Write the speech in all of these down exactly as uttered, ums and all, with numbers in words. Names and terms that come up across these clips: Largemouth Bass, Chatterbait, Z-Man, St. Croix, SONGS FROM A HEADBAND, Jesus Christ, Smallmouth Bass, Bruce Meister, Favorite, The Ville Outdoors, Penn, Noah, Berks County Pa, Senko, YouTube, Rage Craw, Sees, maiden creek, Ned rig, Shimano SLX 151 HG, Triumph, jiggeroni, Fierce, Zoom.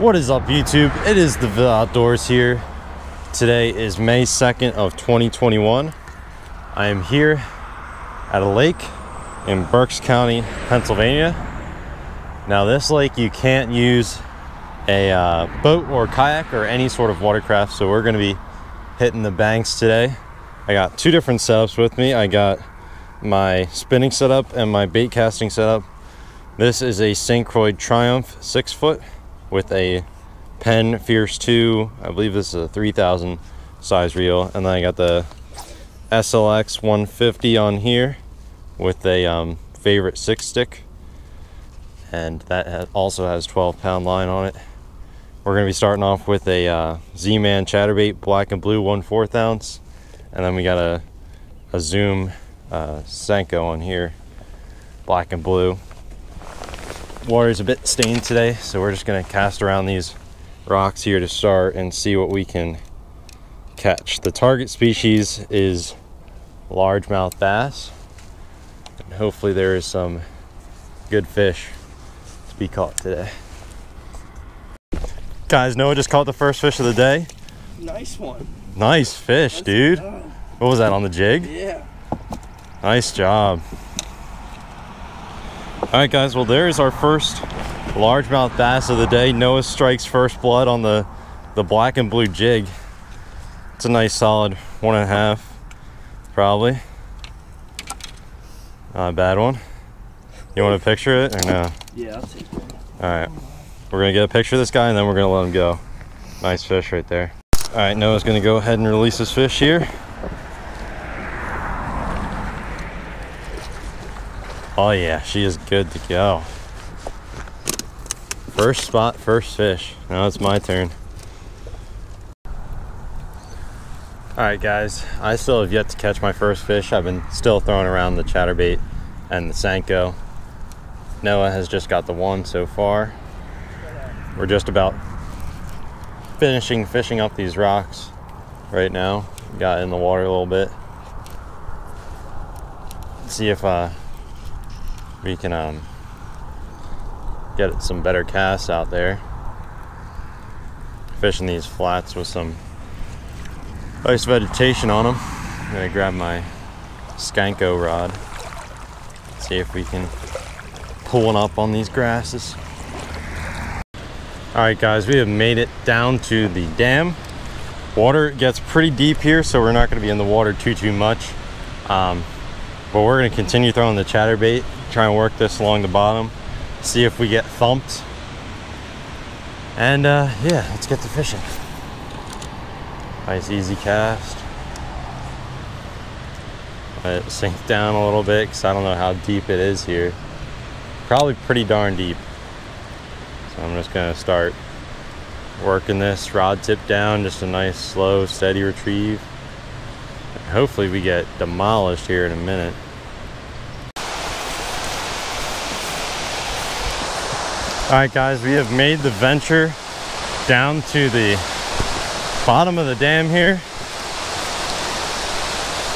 What is up, YouTube? It is The Ville Outdoors here. Today is May second of twenty twenty-one. I am here at a lake in Berks County, Pennsylvania. Now this lake, you can't use a uh, boat or kayak or any sort of watercraft, so we're gonna be hitting the banks today. I got two different setups with me. I got my spinning setup and my bait casting setup. This is a Saint Croix Triumph six foot with a Penn Fierce two. I believe this is a three thousand size reel. And then I got the S L X one fifty on here with a um, Favorite six stick. And that also has twelve pound line on it. We're gonna be starting off with a uh, Z-Man Chatterbait black and blue one fourth ounce. And then we got a, a Zoom uh, Senko on here, black and blue. Water's a bit stained today, so we're just gonna cast around these rocks here to start and see what we can catch. The target species is largemouth bass, and hopefully there is some good fish to be caught today. Guys, Noah just caught the first fish of the day. Nice one. Nice fish. That's dude. Done. What was that, on the jig? Yeah. Nice job. All right, guys, well, there is our first largemouth bass of the day. Noah strikes first blood on the, the black and blue jig. It's a nice solid one and a half, probably. Not a bad one. You want to picture it or no? Yeah, I'll take one. All right, we're going to get a picture of this guy, and then we're going to let him go. Nice fish right there. All right, Noah's going to go ahead and release his fish here. Oh yeah, she is good to go. First spot, first fish. Now it's my turn. All right, guys, I still have yet to catch my first fish. I've been still throwing around the Chatterbait and the Senko. Noah has just got the one so far. We're just about finishing fishing up these rocks right now. Got in the water a little bit. Let's see if uh, we can um, get some better casts out there. Fishing these flats with some nice vegetation on them. I'm gonna grab my Senko rod. See if we can pull one up on these grasses. All right, guys, we have made it down to the dam. Water gets pretty deep here, so we're not gonna be in the water too, too much. Um, but we're gonna continue throwing the Chatterbait, try and work this along the bottom, see if we get thumped, and uh yeah, let's get to fishing. Nice easy cast. Let it sink down a little bit, because I don't know how deep it is here. Probably pretty darn deep, so I'm just gonna start working this rod tip down. Just a nice slow steady retrieve, and hopefully we get demolished here in a minute. All right, guys, we have made the venture down to the bottom of the dam here,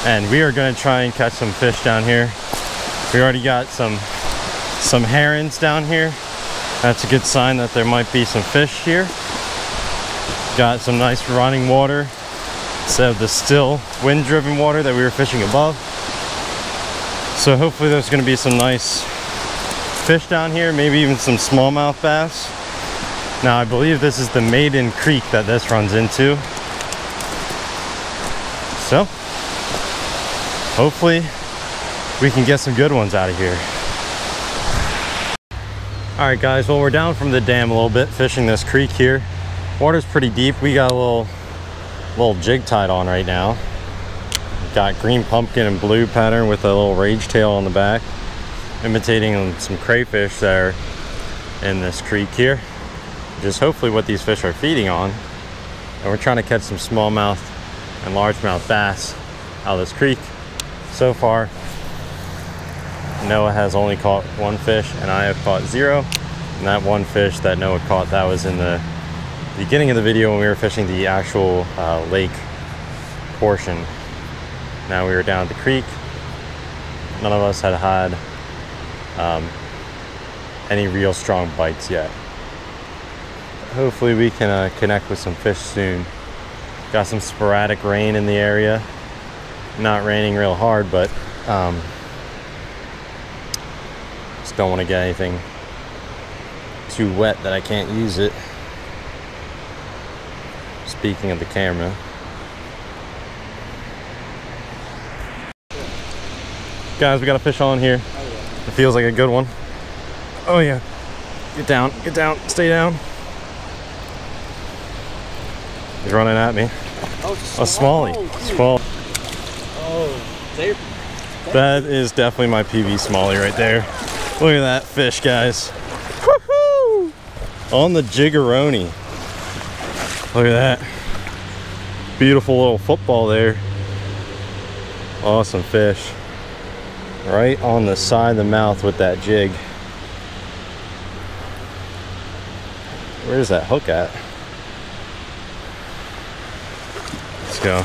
and we are going to try and catch some fish down here. We already got some some herons down here. That's a good sign that there might be some fish here. Got some nice running water instead of the still wind-driven water that we were fishing above. So hopefully there's going to be some nice fish down here, maybe even some smallmouth bass. Now I believe this is the Maiden Creek that this runs into, so hopefully we can get some good ones out of here. All right, guys, well, we're down from the dam a little bit fishing this creek here. Water's pretty deep. We got a little little jig tied on right now. Got green pumpkin and blue pattern with a little rage tail on the back, imitating some crayfish that are in this creek here, which is hopefully what these fish are feeding on. And we're trying to catch some smallmouth and largemouth bass out of this creek. So far, Noah has only caught one fish and I have caught zero. And that one fish that Noah caught, that was in the beginning of the video when we were fishing the actual uh, lake portion. Now we were down at the creek. None of us had had Um, any real strong bites yet. hopefully we can uh, connect with some fish soon. Got some sporadic rain in the area. Not raining real hard, but um, just don't want to get anything too wet that I can't use it. Speaking of the camera. Guys, we got a fish on here. Oh, yeah. It feels like a good one. Oh yeah. Get down, get down, stay down. He's running at me. Oh, a smallie. Small. Oh, they're, they're... That is definitely my P B smallie right there. Look at that fish, guys. Woohoo! On the jiggeroni. Look at that. Beautiful little football there. Awesome fish. Right on the side of the mouth with that jig. Where's that hook at? Let's go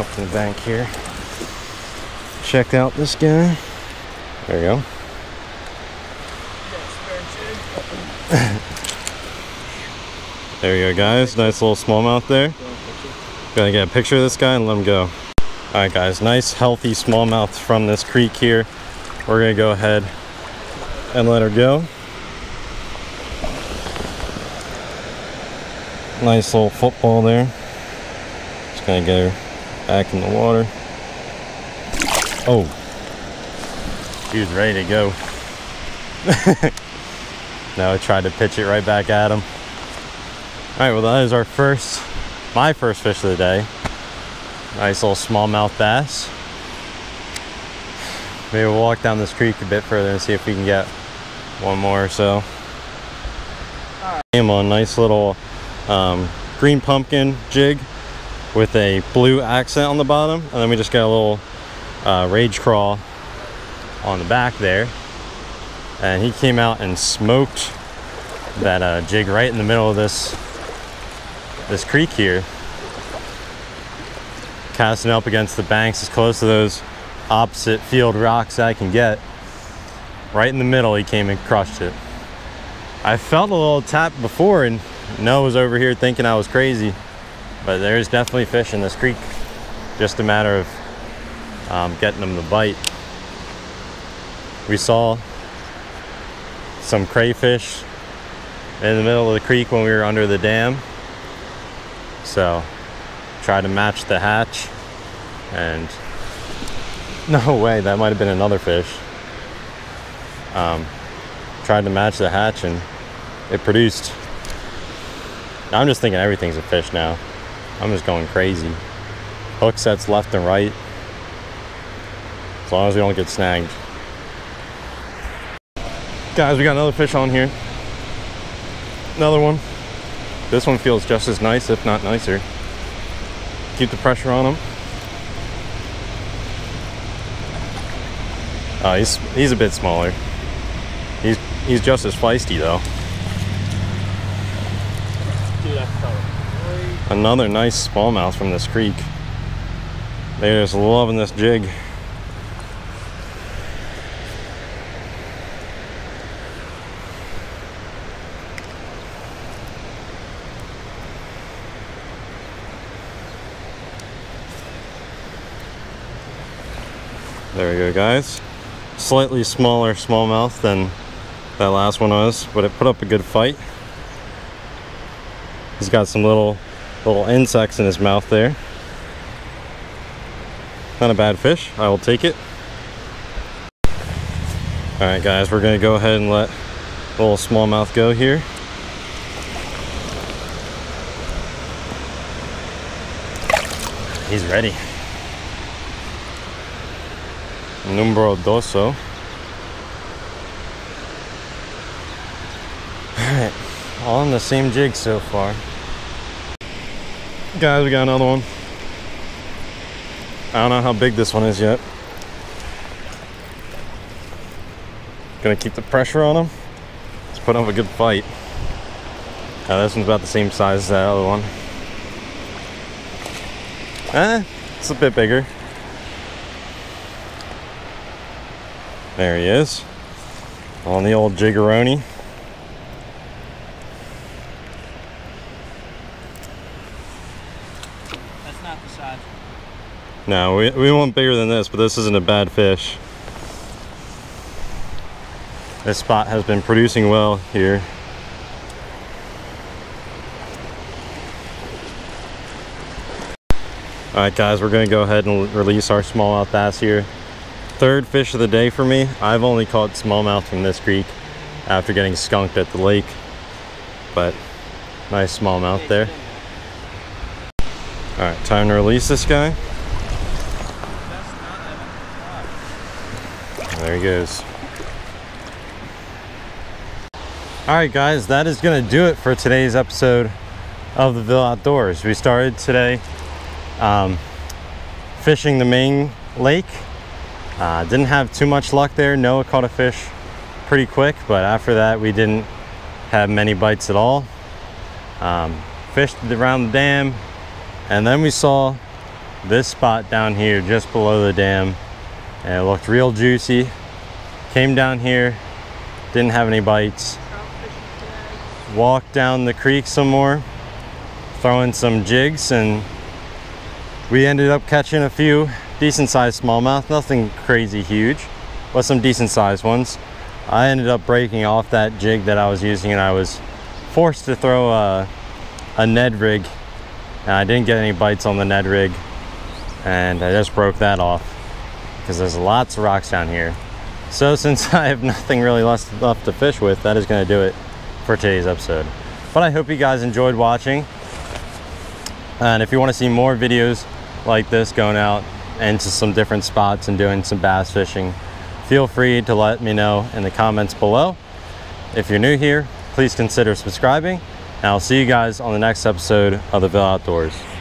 up to the bank here. Checked out this guy. There you go. There you go, guys. Nice little smallmouth there. Gotta get a picture of this guy and let him go. Alright guys, nice healthy smallmouth from this creek here. We're gonna go ahead and let her go. Nice little football there. Just gonna get her back in the water. Oh, she was ready to go. Now I tried to pitch it right back at him. Alright, well that is our first, my first fish of the day. Nice little smallmouth bass. Maybe we'll walk down this creek a bit further and see if we can get one more or so. Right. Came on nice little um, green pumpkin jig with a blue accent on the bottom, and then we just got a little uh, Rage Craw on the back there, and he came out and smoked that uh, jig right in the middle of this this creek here. Casting up against the banks as close to those opposite field rocks that I can get. Right in the middle, he came and crushed it. I felt a little tap before, and Noah was over here thinking I was crazy, but there's definitely fish in this creek. Just a matter of um, getting them to bite. We saw some crayfish in the middle of the creek when we were under the dam. So, try to match the hatch, and no way, that might have been another fish. Um, tried to match the hatch and it produced. I'm just thinking everything's a fish now. I'm just going crazy. Hook sets left and right. As long as we don't get snagged. Guys, we got another fish on here. Another one. This one feels just as nice, if not nicer. Keep the pressure on him. Uh, he's he's a bit smaller. He's he's just as feisty though. Dude, I felt another nice smallmouth from this creek. They're just loving this jig. There we go, guys. Slightly smaller smallmouth than that last one was, but it put up a good fight. He's got some little little insects in his mouth there. Not a bad fish. I will take it. Alright guys, we're gonna go ahead and let little smallmouth go here. He's ready. Numero doso. Alright, all on the same jig so far. Guys, we got another one. I don't know how big this one is yet. Gonna keep the pressure on him. Let's put up a good fight. Now, this one's about the same size as that other one. Eh, it's a bit bigger. There he is, on the old jiggeroni. No, we, we want bigger than this, but this isn't a bad fish. This spot has been producing well here. All right, guys, we're gonna go ahead and release our smallmouth bass here. Third fish of the day for me. I've only caught smallmouth from this creek after getting skunked at the lake, but nice smallmouth there. All right, time to release this guy. There he goes. All right, guys, that is gonna do it for today's episode of The Ville Outdoors. We started today um, fishing the main lake. Uh, didn't have too much luck there. Noah caught a fish pretty quick, but after that, we didn't have many bites at all. Um, fished around the dam, and then we saw this spot down here just below the dam, and it looked real juicy. Came down here, didn't have any bites. Walked down the creek some more, throwing some jigs, and we ended up catching a few decent sized smallmouth. Nothing crazy huge, but some decent sized ones. I ended up breaking off that jig that I was using, and I was forced to throw a, a Ned rig, and I didn't get any bites on the Ned rig, and I just broke that off because there's lots of rocks down here. So since I have nothing really left to fish with, that is going to do it for today's episode. But I hope you guys enjoyed watching, and if you want to see more videos like this, going out into some different spots and doing some bass fishing, feel free to let me know in the comments below. If you're new here, please consider subscribing, and I'll see you guys on the next episode of The Ville Outdoors.